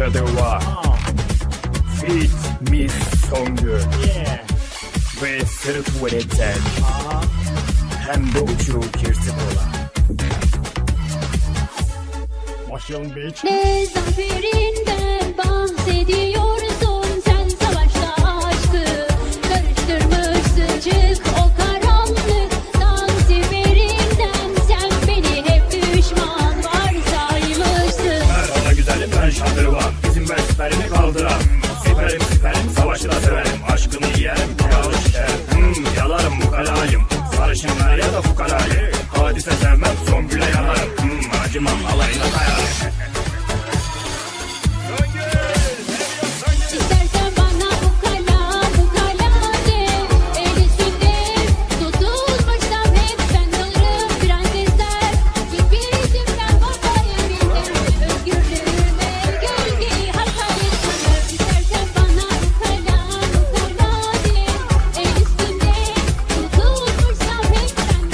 Kadawa. Feet meet Songu. Yeah. Ve sırf veletten. Hem de uçuğu kirti kola. Başlayalım bitch. Ne zaferinden bahsediyorsun sen savaşta aşkı. Karıştırmışsın çık o karanlık. Dansiverinden sen beni hep düşman var saymışsın. Merhaba güzelim ben şandırvan. Bizim ben siperimi kaldıran. Siperim savaşı da severim. Aşkını yerim yağış yerim. Yalarım mukalayım. Sarışın ver ya da fukalayı. Hadise sevmem son güle yanarım. Acımam alayına kayarım. İstersen bana fukala de. El üstünde tutulmuşsam hep ben kalırım prensesler. Gibi isimden babaya bildim. Özgürlüğüme gölgeyi hakaret sanır. İstersen bana fukala de. El üstünde tutulmuşsam hep ben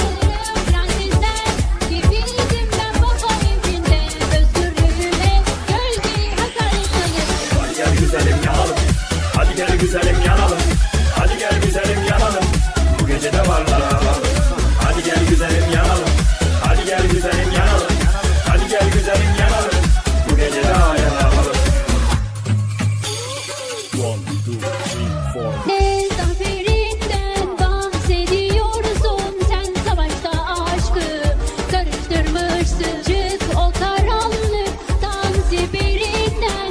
kalırım prensesler. Gibi isimden babaya bildim. Özgürlüğüme gölgeyi hakaret sanır. Hadi gel güzelim yanalım. Hadi gel güzelim yanalım. Hadi gel güzelim yanalım. Bu gece de varlar ağlarım. Hadi gel güzelim yanalım. Hadi gel güzelim yanalım. Hadi gel güzelim yanalım. Bu gece de ayrılalım. 1, 2, 3, 4. Ne zaferinden bahsediyorsun sen savaşta aşkı. Karıştırmışsın çık o karanlıktan zifirinden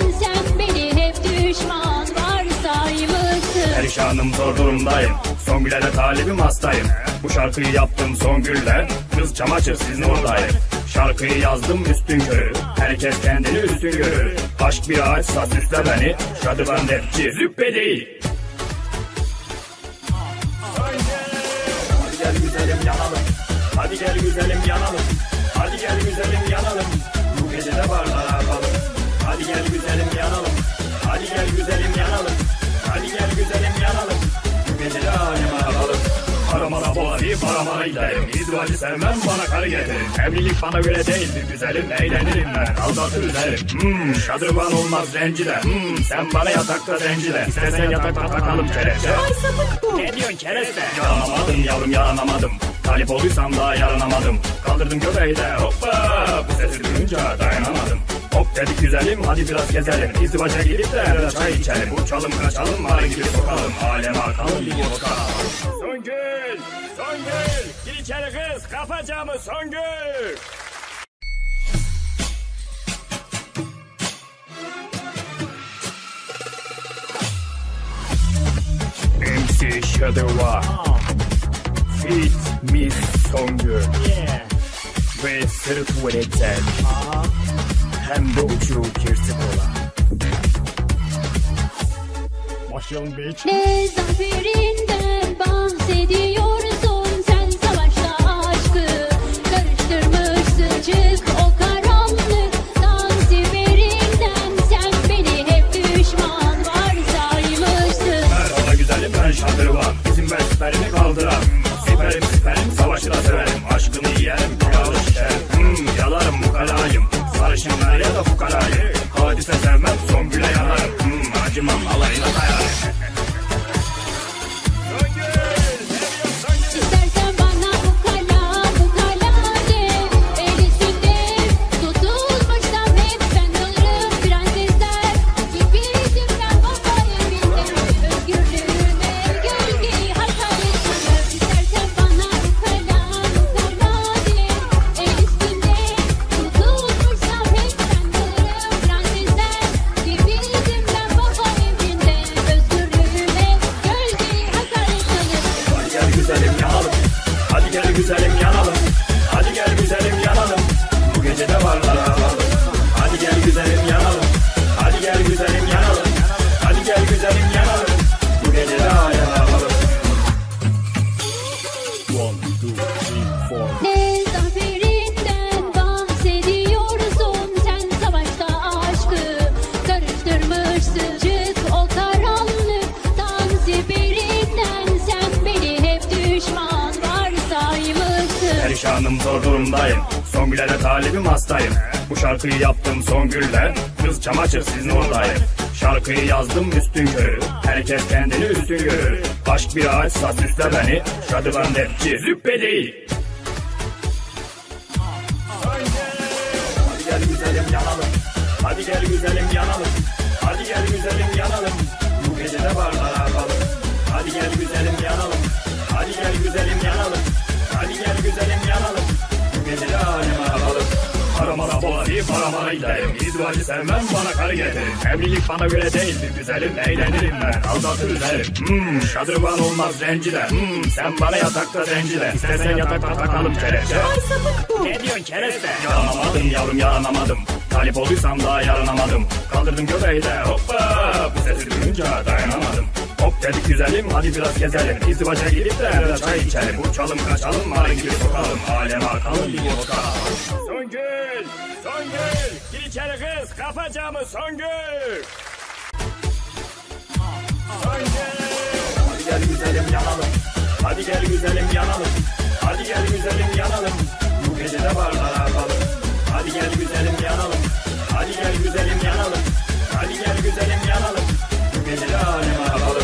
sen beni hep düşman var saymışsın. Perişanım zor durumdayım. Songül'e de talibim hastayım. Bu şarkıyı yaptım Songül'le. Kız çamaşır siz oradayım. Şarkıyı yazdım üstün körü. Herkes kendini üstün görür. Aşk bir ağaç sat üstle beni. Şadıvan rapçi züppe değil. Hadi gel güzelim yanalım. Hadi gel güzelim yanalım. Hadi gel güzelim yanalım. Bu gece de bardağı yapalım. Hadi gel güzelim yanalım. Hadi gel güzelim yanalım. Hadi gel güzelim yanalım. Bu gece de alem yapalım. Paramana boğazı paramana giderim. İzvacı sevmem bana karı getirin. Evlilik bana göre değil bir güzelim. Eğlenirim ben aldatır üzerim. Şadırvan olmaz rencide. Sen bana yatakta rencide. İstersen yatakta takalım kelepçe. Ay sapık bu. Ne diyorsun kereste? Yalanamadım yavrum yalanamadım. Talip olduysam daha yaranamadım. Kaldırdım göbeği de hoppa. Bu sesi duyunca dayanamadım. Hop dedik güzelim hadi biraz gezelim. İzdivaca gidip de çay içelim. Uçalım kaçalım hali gibi sokalım. Aleme akalım bir sokalım. Songül! Songül! Gir içeri kız kafa camı Songül! MC Şadıva. Feat Miss Songül. Ve sırf veletten. Hem de uçuğu kirti kola. Başlayalım bitch. Ne zaferinden bahsediyorsun sen savaşta aşkı. Karıştırmışsın çık o karanlıktan zifirinden sen beni hep düşman var saymışsın. Merhaba güzelim ben şandırvan. Bizim ben siperimi kaldıran. Siperim savaşı da severim. Aşkını yerim yağış yerim. Yalarım mukalayım. Sarışın ver ya da fukarayı. Hadise sevmem son güle yanarım. Acımam alayına kayarım. İstersen bana fukala de. El üstünde tutulmuşsam hep ben kalırım prensesler. Gibi isimden babaya bildim. Özgürlüğüme gölgeyi hakaret sanır. İstersen bana fukala de. El üstünde tutulmuşsam hep ben kalırım prensesler. Gibi isimden babaya bildim. Özgürlüğüme gölgeyi hakaret sanır. Hadi gel güzelim yanalım. Hadi gel güzelim yanalım. Hadi gel güzelim yanalım. Bu gece de varlar ağlarım. Hadi gel güzelim yanalım. Hadi gel güzelim yanalım. Hadi gel güzelim yanalım. Bu gece de ayrılalım. 1, 2, 3, 4. Ne zaferinden bahsediyorsun sen savaşta aşkı. Karıştırmışsın çık o karanlıktan zifirinden sen beni hep düşman var saymışsın. perişanım, zor durumdayım. Songüllere talibim, hastayım. Bu şarkıyı yaptım Songüller, kız çamaşır sizin oradayım. Şarkıyı yazdım üstün körü, herkes kendini üstün görür. Aşk bir ağaç, sat üstle beni, şadıvan rapçi züppe değil. Hadi gel güzelim yanalım, hadi gel güzelim yanalım, hadi gel güzelim yanalım, bu gece de barlara alalım. Hadi gel güzelim yanalım, hadi gel güzelim yanalım, hadi gel güzelim yanalım, bu gece de aleme alalım. Paramara boğazı, paramara giderim. İzvacı sevmem, bana karı getirin. Evlilik bana göre değildir güzelim, eğlenirim ben, aldatır üzerim. Şadırvan olmaz rencide, sen bana yatakta rencide. İstersen yatakta takalım kereçe. Ay sapık bu. Ne diyorsun kereste? Yaranamadım yavrum, yaranamadım. Talip olduysam daha yaranamadım. Kaldırdım göbeği de hoppa, bu sesi duyunca dayanamadım. Hop dedik güzelim, hadi biraz gezelim. İzdivaca gidip de evde çay içelim. Uçalım kaçalım, mağara gibi sokalım. Aleme akalım bir boşka. Songül, Songül, gir içeri kız, kapa camı Songül. Songül, hadi gel güzelim yanalım, hadi gel güzelim yanalım, hadi gel güzelim yanalım, bu gece de barlara alalım. Hadi gel güzelim yanalım, hadi gel güzelim yanalım, hadi gel güzelim yanalım, bu gece de aleme alalım.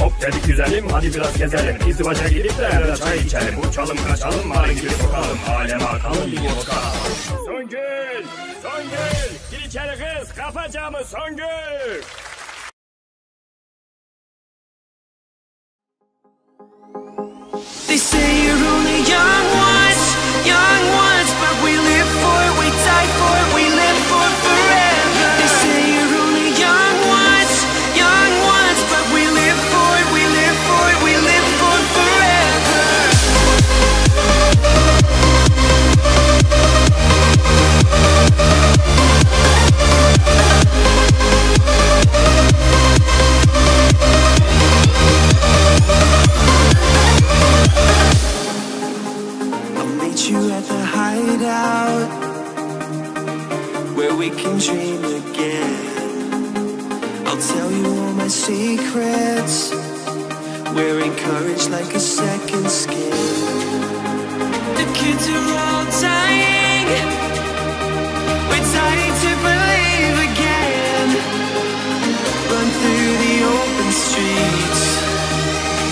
Hop dedik güzelim, hadi biraz gezelim. İzdivaca gidip de evde çay içelim. Uçalım kaçalım, mağara gibi sokalım. Aleme akalım bir boşka. Songül, Songül, gir içeri kız, kapa camı Songül. They say you're only young once, but we live for it, we die for it, we live for it forever. They say you're only young once, but we live for it, we live for it, we live for it forever. I'll meet you at the hideout, where we can dream again. I'll tell you all my secrets, we're encouraged like a second skin. The kids are all dying, we're dying to believe again. Run through the open streets,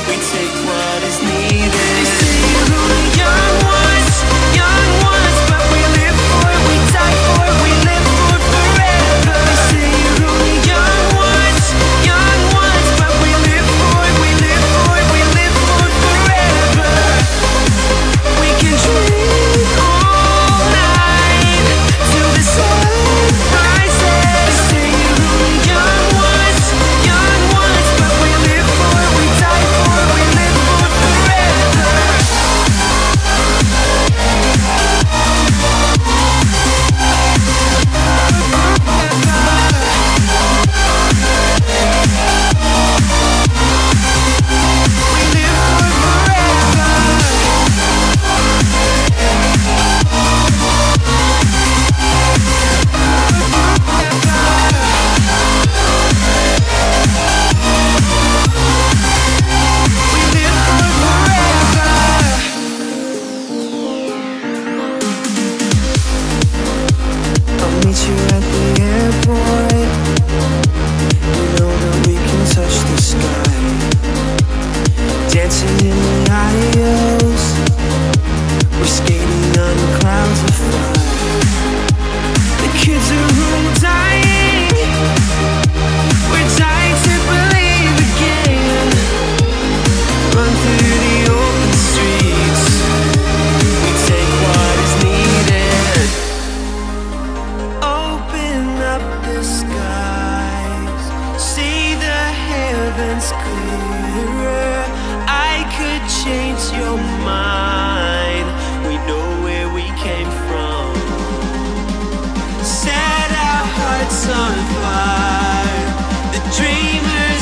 we take what is needed. They say we're only young ones, but we live for it, we die for it, we live for it forever. They say you're only young ones, but we live for it, we live for it, we live for it forever. We can dream all night till the sun rises. They say you're only young ones, but we live for it, we die for it, we live for it forever. Set our hearts on fire, the dreamers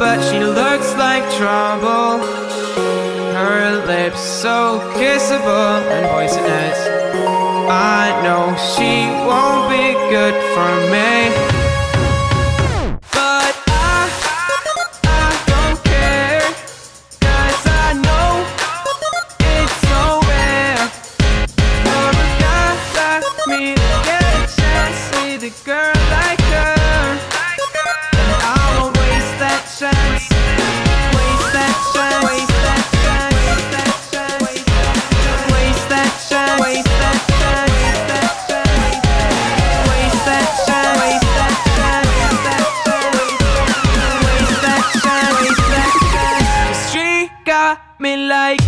but she looks like trouble. Her lips so kissable and poisonous. I know she won't be good for me. Me like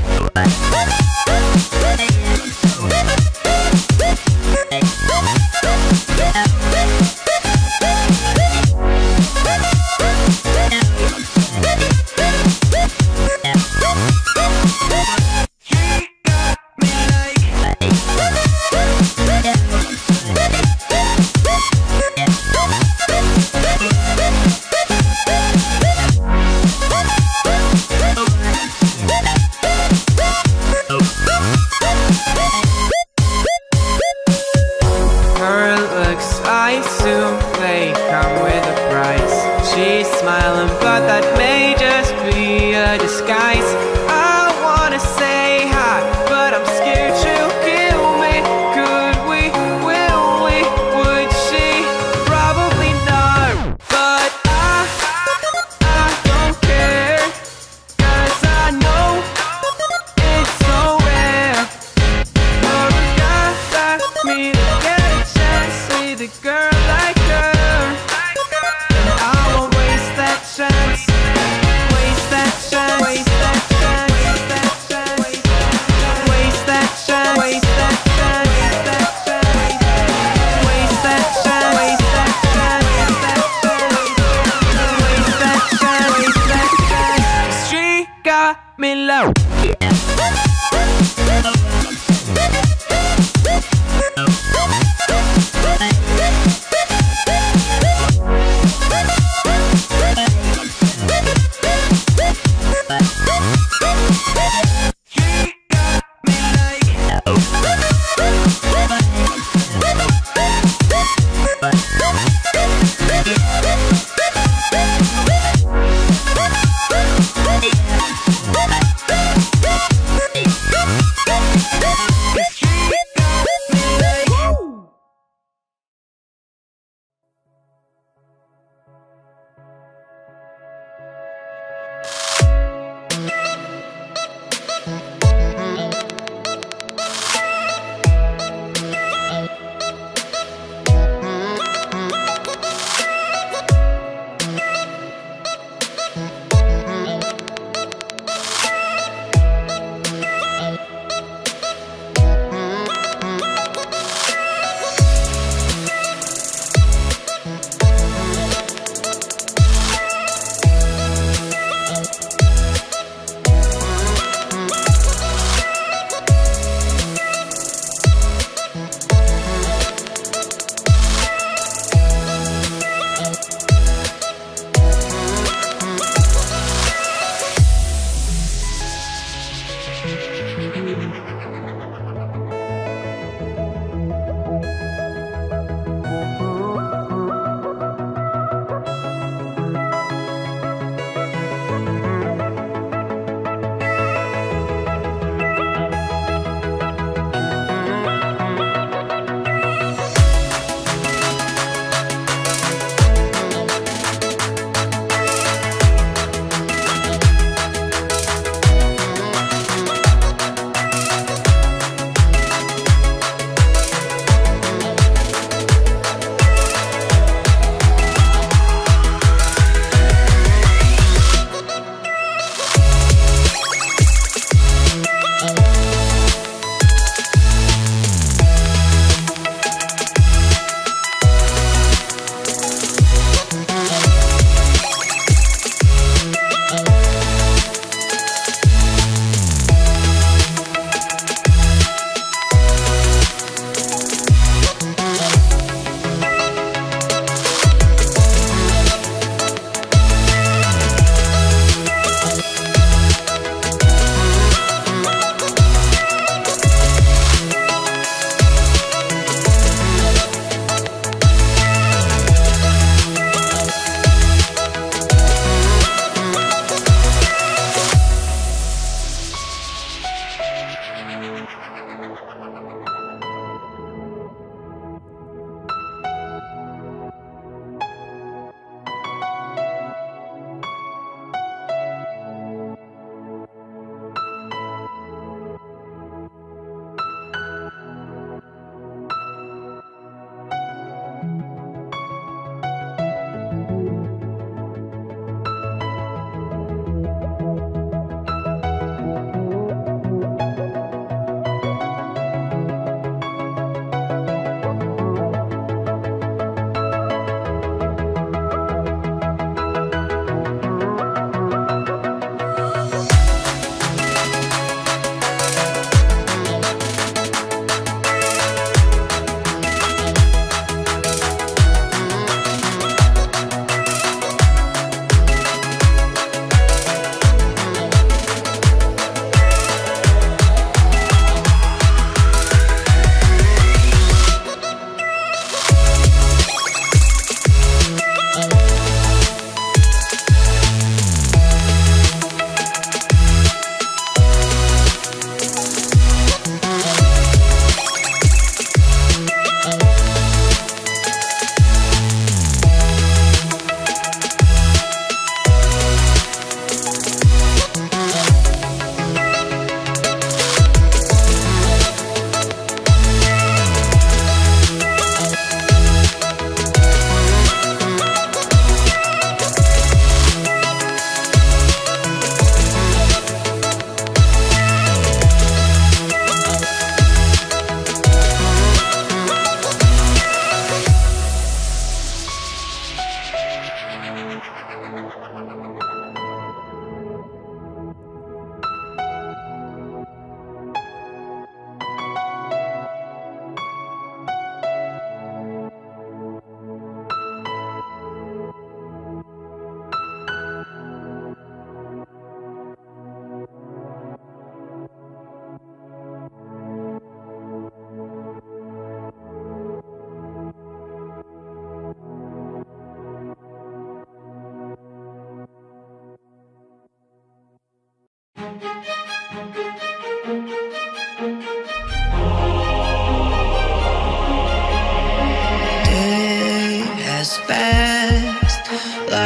she's smiling, but that may just be a disguise. I wanna say hi, but I'm scared she'll kill me. Could we, will we, would she? Probably not. But I don't care, 'cause I know it's so rare for a guy like me to get a chance to see the girl like her. Me low.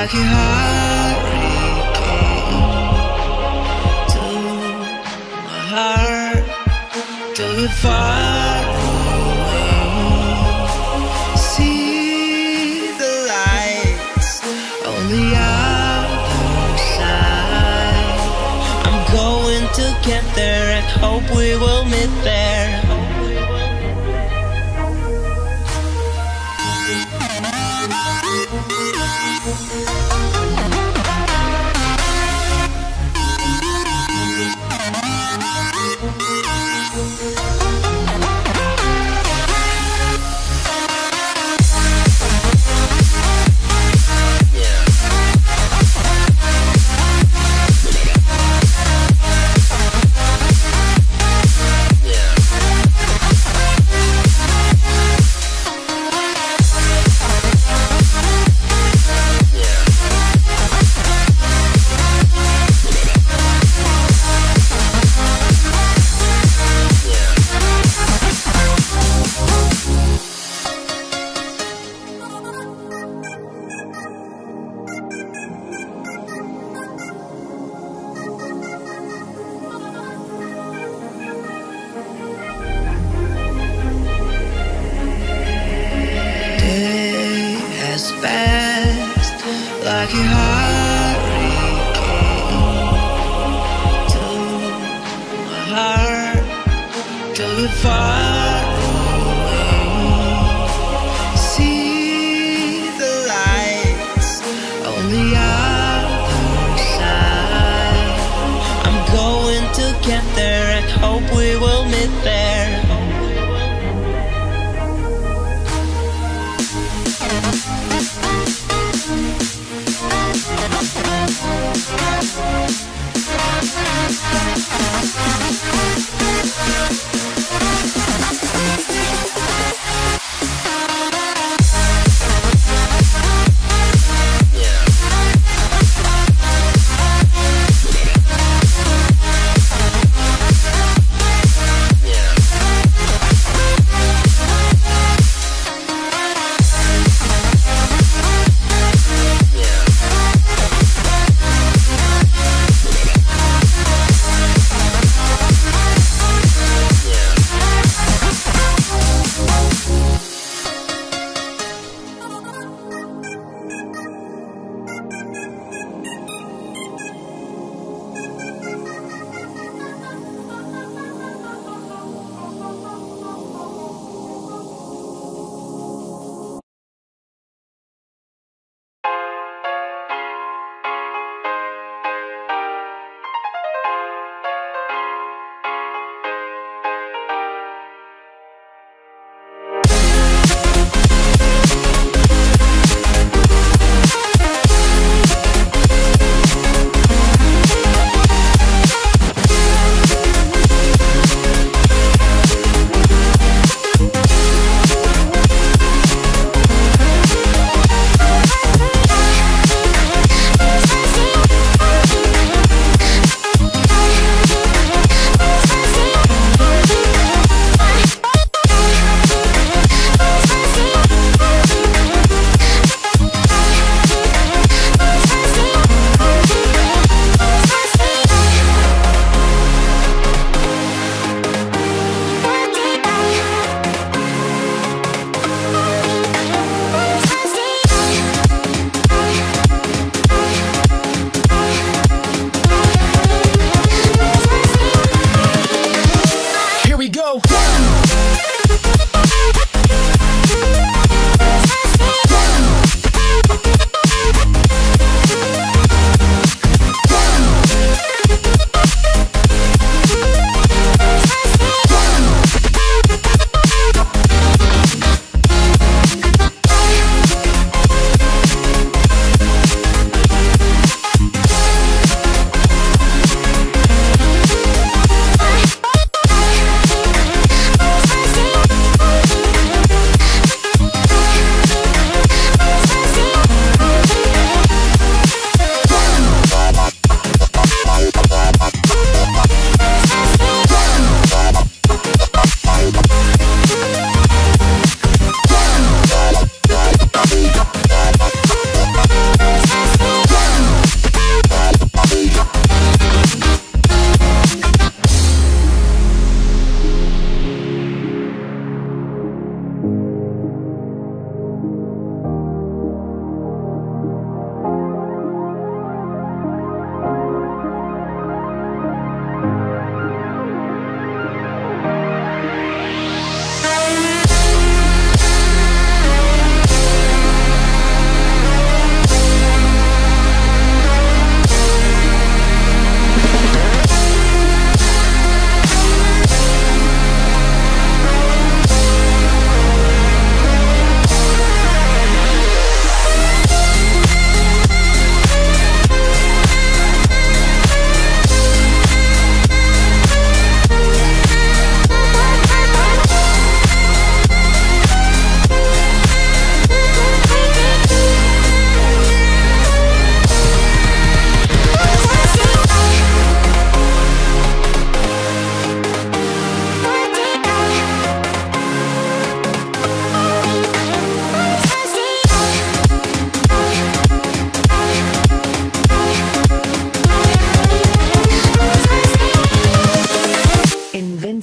like a hurricane to my heart, till you're far away. See the lights on the other side. I'm going to get there and hope we will meet there. Fast like a hurricane to my heart, till you're far away. See the lights on the other side. I'm going to get there and hope we will meet there.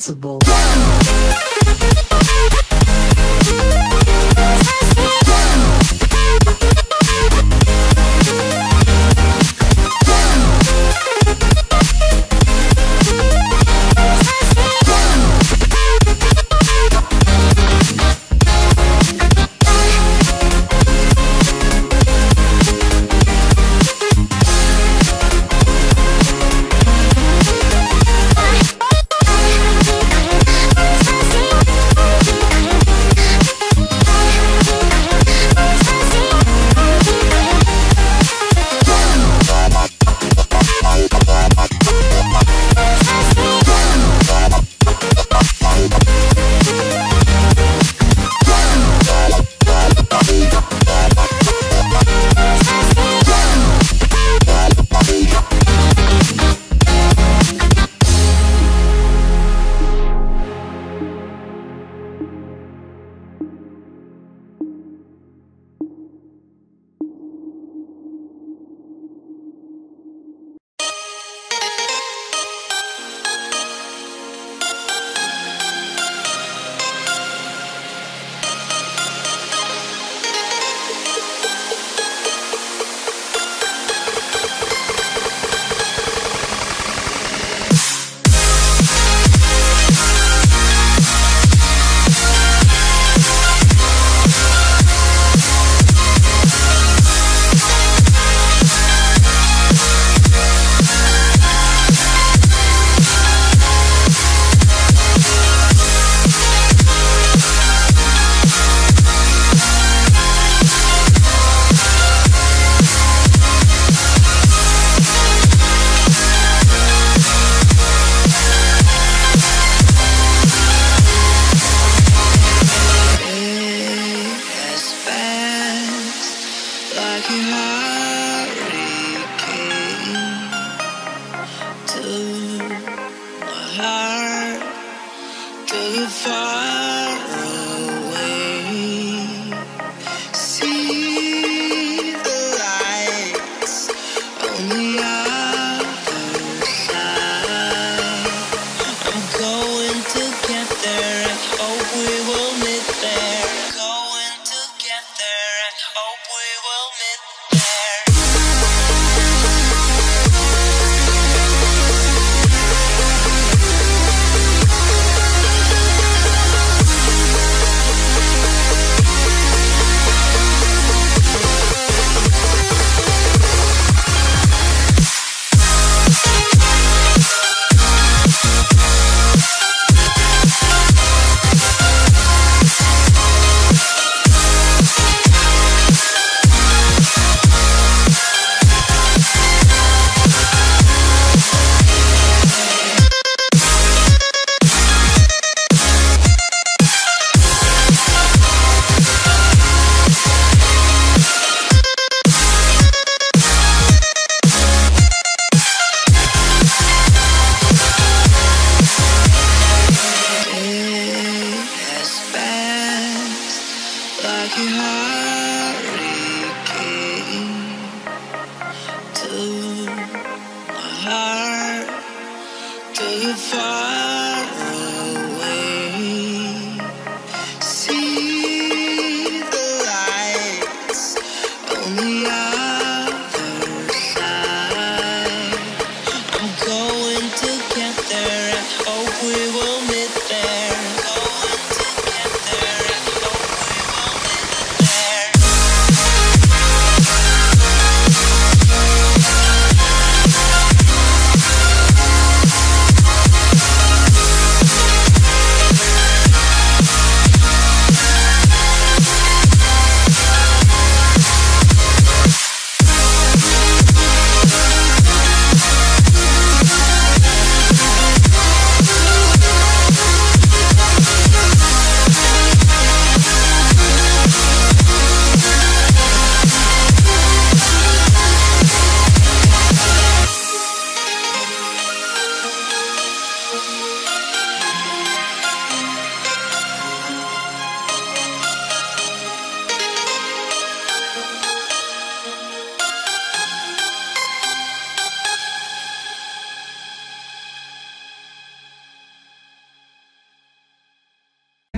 sensible.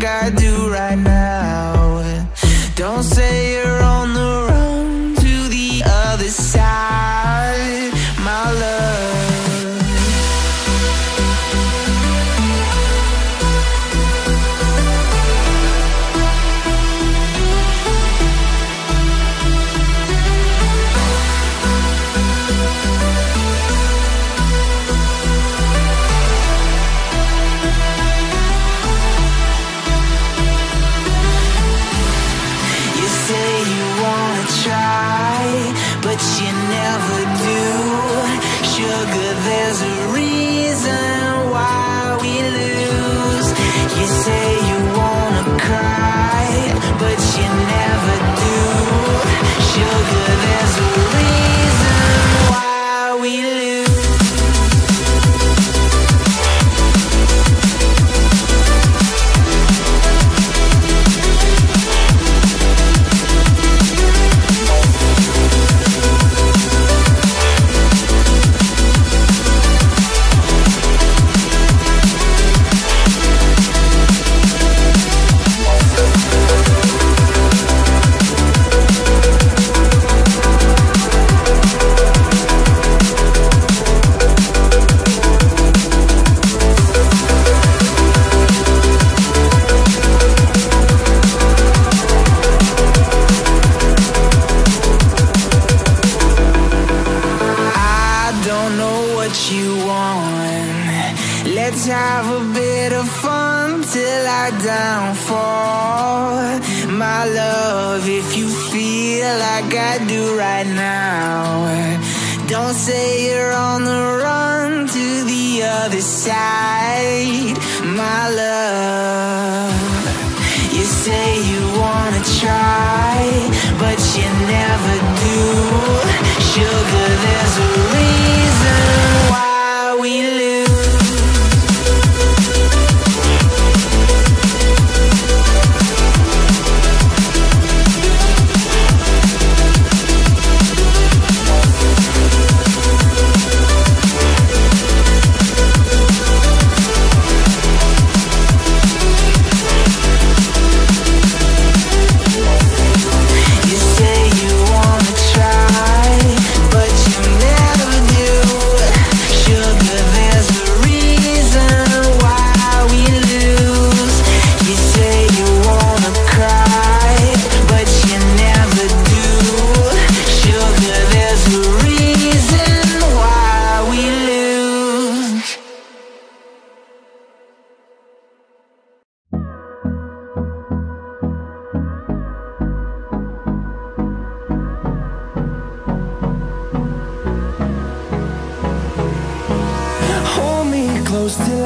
I do right now. Don't say you're on the road to the other side, my love. But you never do. Sugar, there's a reason why we lose. You say you wanna cry, but you never do. Sugar, there's a reason why we lose. Let's have a bit of fun till I downfall, my love. If you feel like I do right now, don't say you're on the run to the other side, my love. You say you wanna try, but you never do. Sugar, there's a reason why we lose. Till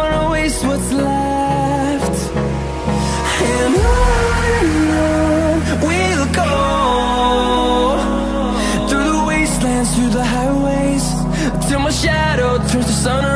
wanna waste what's left. And on we'll go, through the wastelands, through the highways, till my shadow turns to sun.